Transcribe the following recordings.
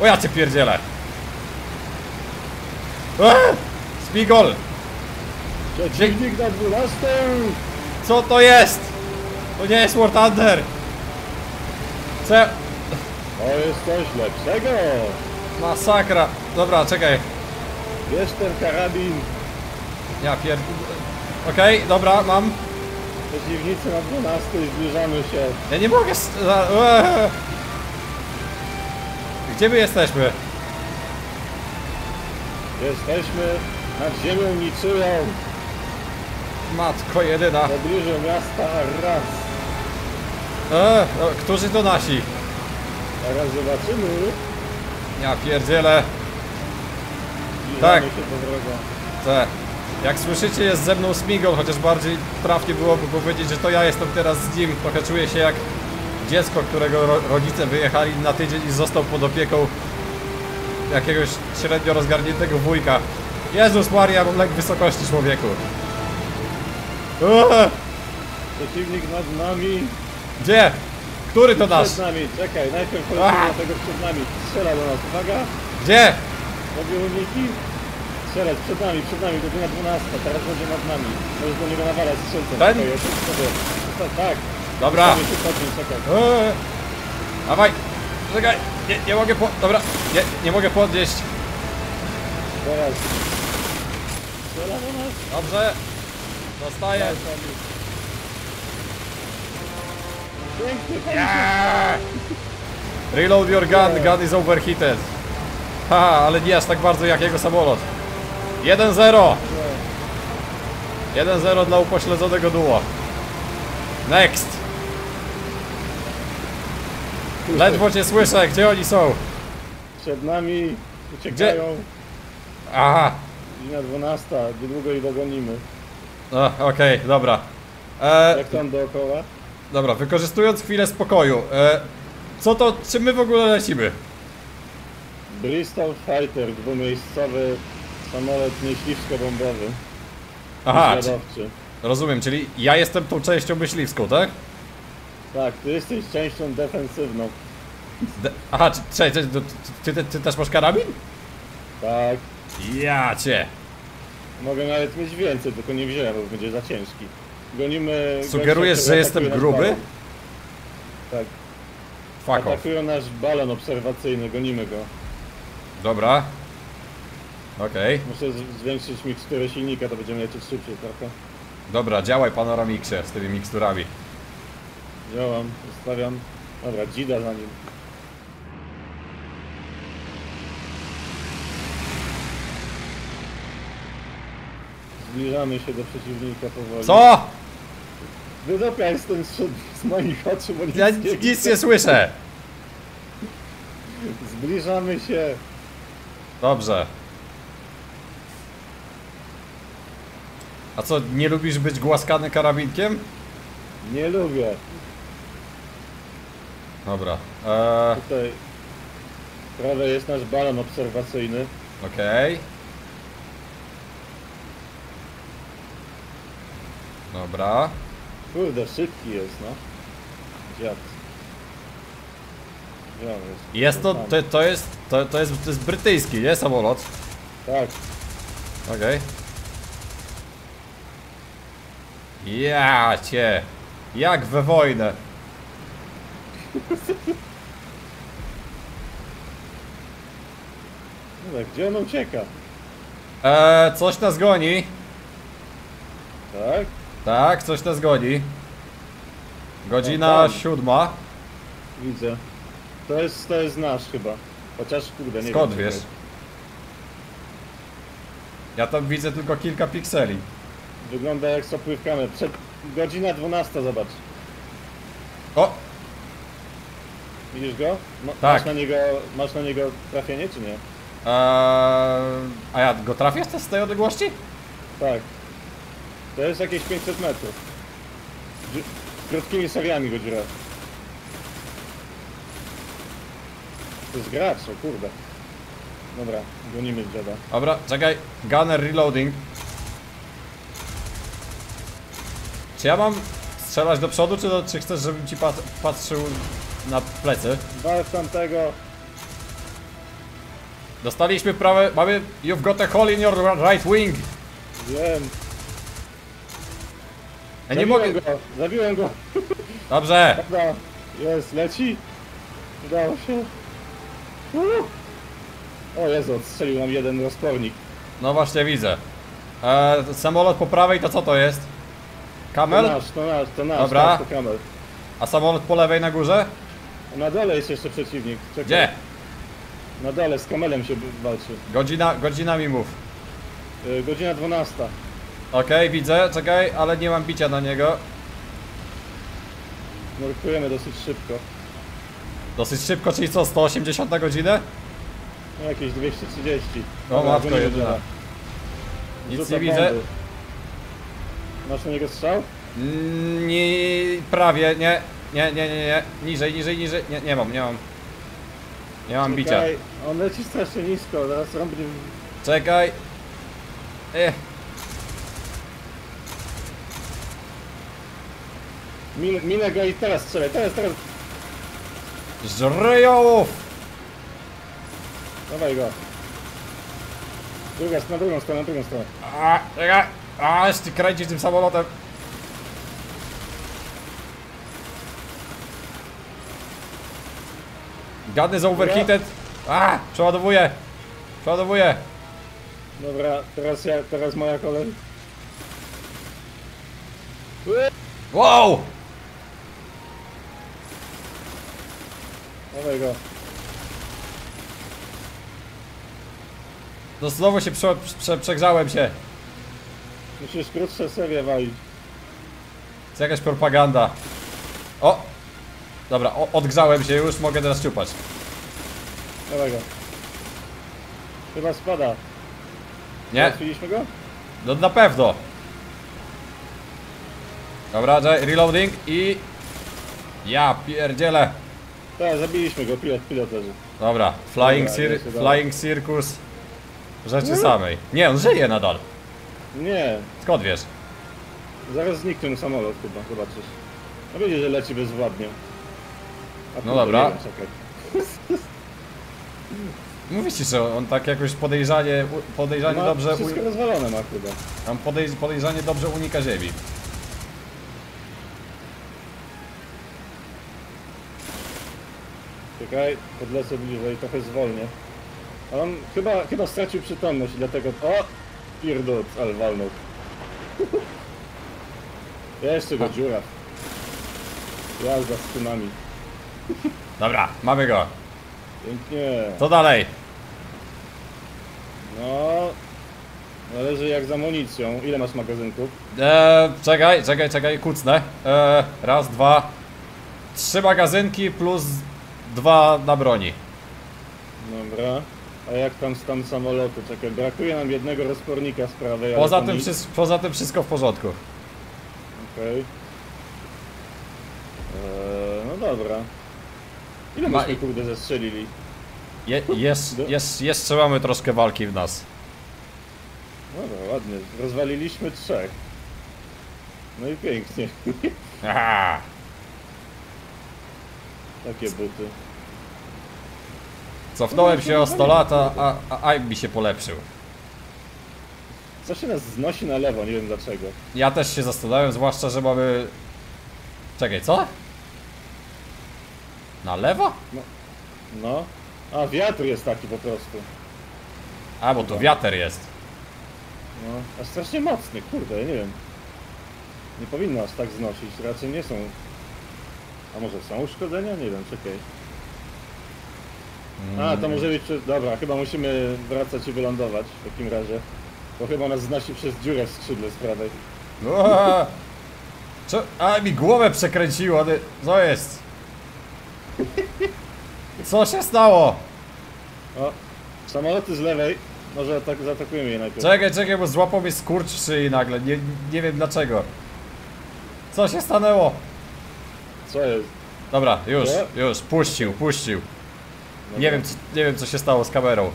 O ja cię pierdzielę. Spigol. Przeciwnik na 12. Co to jest? To nie jest War Thunder. Co? To jest coś lepszego. Masakra. Dobra, czekaj. Jest ten karabin. Ja pierdolę. Okej, dobra, mam. Przeciwnicy na 12 i zbliżamy się. Ja nie mogę... Gdzie my jesteśmy? Jesteśmy nad ziemią niczyją. Matko jedyna. W pobliżu miasta raz. Którzy to nasi? Teraz zobaczymy. Ja pierdzielę. Tak. Tak. Jak słyszycie, jest ze mną Smigol, chociaż bardziej trafnie byłoby powiedzieć, że to ja jestem teraz z nim. Trochę czuję się jak dziecko, którego rodzice wyjechali na tydzień i został pod opieką jakiegoś średnio rozgarniętego wujka. Jezus Maria, mam lek wysokości, człowieku. Przeciwnik nad nami. Gdzie? Który to nasz? Przed nami, czekaj, najpierw polecimy na tego przed nami. Strzela do nas, uwaga. Gdzie? Robię uniki. Strzelać, przed nami, godzina 12, teraz będzie nad nami. Możesz do niego nawalać strzelcem. Ten? Tak. Dobra. Dawaj, czekaj, nie mogę dobra, nie mogę podnieść. Teraz. Strzela do nas. Dobrze. Dostaję. Pięknie, yeah! Reload your gun, gun is overheated. Haha, ale nie aż tak bardzo jak jego samolot. 1-0. 1-0 dla upośledzonego duo. Next. Ledwo cię słyszę, gdzie oni są? Przed nami, uciekają. Gdzie? Aha. Godzina 12, niedługo ich dogonimy. Okej, dobra. Jak tam dookoła? Dobra, wykorzystując chwilę spokoju. Co to, czym my w ogóle lecimy? Bristol Fighter, dwumiejscowy samolot myśliwsko-bombowy. Aha, rozumiem, czyli ja jestem tą częścią myśliwską, tak? Tak, ty jesteś częścią defensywną. Aha, ty też masz karabin? Tak. Ja cię. Mogę nawet mieć więcej, tylko nie wziąłem, bo będzie za ciężki. Gonimy... Sugerujesz, gościa, że jestem gruby? Tak. Fuck atakują off. Nasz balon obserwacyjny, gonimy go. Dobra. Okej. Muszę zwiększyć miksturę silnika, to będziemy lecieć szybciej trochę. Dobra, działaj panoramiksie z tymi miksturami. Działam, ustawiam. Dobra, dzida za nim. Zbliżamy się do przeciwnika powoli. CO?! Wydopiaj stąd z moich oczu, bo ja nic nie słyszę! Zbliżamy się. Dobrze. A co, nie lubisz być głaskany karabinkiem? Nie lubię. Dobra. Tutaj prawie jest nasz balon obserwacyjny. Okej. Dobra. Kurde, szybki jest, no. Dziad. Jest to, to jest brytyjski, nie? Samolot. Tak. Okej. Ja cię. Jak we wojnę. No tak, gdzie on ucieka? Coś nas goni. Tak? Tak, coś nas goni. Godzina 7. Widzę. To jest nasz chyba. Chociaż kurde nie. Skąd wiesz? Ja tam widzę tylko kilka pikseli. Wygląda jak z opływkami. Godzina 12, zobacz. O! Widzisz go? Tak. Masz na niego trafienie czy nie? A ja go trafię z tej odległości? Tak. To jest jakieś 500 metrów. Krótkimi seriami go dziura. To jest gracz, o kurde. Dobra, gonimy dziada. Dobra, czekaj. Gunner reloading. Czy ja mam strzelać do przodu, czy chcesz, żebym ci patrzył na plecy? Walcz tamtego. Dostaliśmy prawe... Mamy... You've got a hole in your right wing. Wiem. Ja nie mogę... Zabiłem go. Dobrze. Dobra. Jest, leci. Udało się. O Jezu, odstrzelił nam jeden rozpornik. No właśnie, widzę. Samolot po prawej to co to jest? Camel? To nasz. Dobra. Nasz, to Camel. A samolot po lewej na górze? Na dole jest jeszcze przeciwnik. Czekaj. Gdzie? Na dole, z Camelem się walczy. Godzina mi mów. Godzina 12. Okej, widzę, czekaj, ale nie mam bicia na niego. Nurkujemy dosyć szybko. Dosyć szybko, czyli co, 180 na godzinę? No, jakieś 230. O matko jedyna. Nic nie widzę. Masz na niego strzał? Nie, prawie, nie. Niżej. Nie mam. Nie mam bicia. On leci strasznie nisko, teraz rąbnie... Czekaj. Minę go i teraz strzelaj, teraz. Żryjołów! Dawaj go. Na drugą stronę. Czekaj. Aż ty kręcisz tym samolotem. Gadny za overheated. Przeładowuję. Dobra, teraz moja kolej. Wow! Dawaj go. No znowu się przegrzałem się. Musisz krótsze serię walić. To jakaś propaganda. O! Dobra, odgrzałem się już, mogę teraz ciupać. Dawaj go. Chyba spada. Nie? Załatwiliśmy go? No na pewno. Dobra, reloading i... Ja pierdzielę. Tak, zabiliśmy go, pilot leży. Dobra, flying circus rzeczy samej. Nie, on żyje nadal. Nie. Skąd wiesz? Zaraz zniknie samolot chyba, zobaczysz. No wiecie, że leci bezwładnie. No dobra. Mówisz ci, że on tak jakoś podejrzanie dobrze... Wszystko rozwalone ma chyba. Tam podejrzanie dobrze unika ziemi. Czekaj, podlecę bliżej, trochę zwolnię. On chyba stracił przytomność i dlatego... O! Pierdol, ale walnął. Jeszcze go dziura. Jazda z tsunami. Dobra, mamy go. Pięknie. Co dalej? No... Należy jak z amunicją. Ile masz magazynków? Czekaj, kucnę. Raz, dwa... 3 magazynki plus... 2 na broni. Dobra. A jak tam z tam samolotu? Czekaj, brakuje nam jednego rozpornika z prawej. Poza tym wszystko w porządku. Okej. No dobra. Ile myśmy kurde zestrzelili? Jeszcze mamy troszkę walki w nas. Dobra, ładnie. Rozwaliliśmy 3. No i pięknie. Aha. Takie buty. Cofnąłem się o 100 lat, a mi się polepszył. Co się nas znosi na lewo, nie wiem dlaczego. Ja też się zastanawiam, zwłaszcza, że mamy... Czekaj, co? Na lewo? No. A wiatr jest taki po prostu. A, bo tu wiatr jest. No, a strasznie mocny, kurde, ja nie wiem. Nie powinno aż tak znosić, raczej nie są... A może są uszkodzenia? Nie wiem, czekaj. A, to może być... Dobra, chyba musimy wracać i wylądować w takim razie. Bo chyba nas znosi przez dziurę w skrzydle z prawej. Co? A, mi głowę przekręciło, co jest? Co się stało? O, samoloty z lewej. Może zaatakujemy je najpierw. Czekaj, bo złapał mnie skurcz w szyi nagle. Nie wiem dlaczego. Co się stanęło? Co jest? Dobra, już, puścił. Dobra. Nie wiem co się stało z kamerą.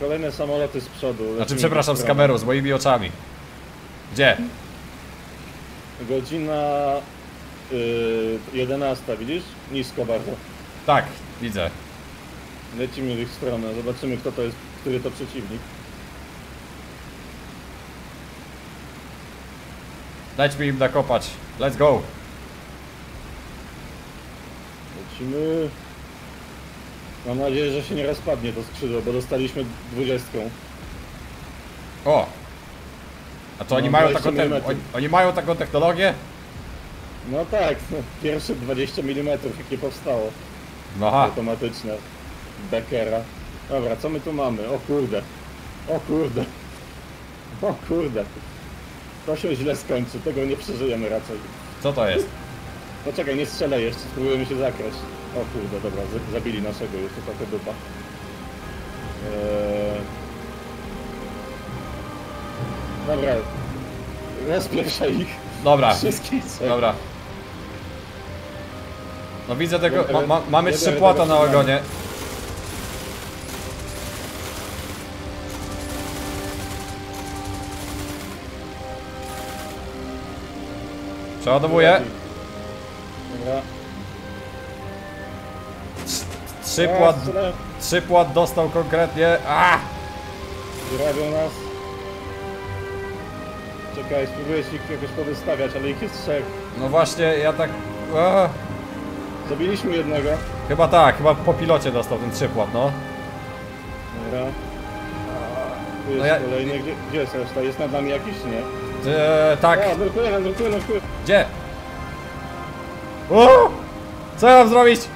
Kolejne samoloty z przodu. Znaczy przepraszam, z kamerą, z moimi oczami. Gdzie? Godzina 11, widzisz? Nisko bardzo. Tak, widzę. Lecimy w ich stronę, zobaczymy kto to jest, który to przeciwnik. Dajmy im nakopać. Let's go! Lecimy. Mam nadzieję, że się nie rozpadnie to skrzydło, bo dostaliśmy 20. O! A to oni, no, mają taką oni mają taką technologię? No tak, no, pierwsze 20 mm jakie powstało. Aha. Automatyczne. Beckera. Dobra, co my tu mamy? O kurde. O kurde. O kurde. To się źle skończy, tego nie przeżyjemy raczej. Co to jest? Poczekaj, nie strzelaj jeszcze, spróbujemy się zakraść. O kurde, dobra, zabili naszego, jeszcze taka dupa. Dobra, rozpieszę ich. Dobra, dobra. No widzę tego, mamy 3 płata na ogonie. Przeładowuję. Dobra. 3 płat dostał konkretnie. A! Robią nas. Czekaj, spróbuję ich jakoś powystawiać, ale ich jest 3. No właśnie, ja tak... A. Zabiliśmy jednego. Chyba tak, chyba po pilocie dostał ten 3 płat, no. Dobra. Tu jest, no ja... kolejny, gdzie jest reszta? Jest nad nami jakiś, nie? Tak. Gdzie? O! Co ja mam zrobić?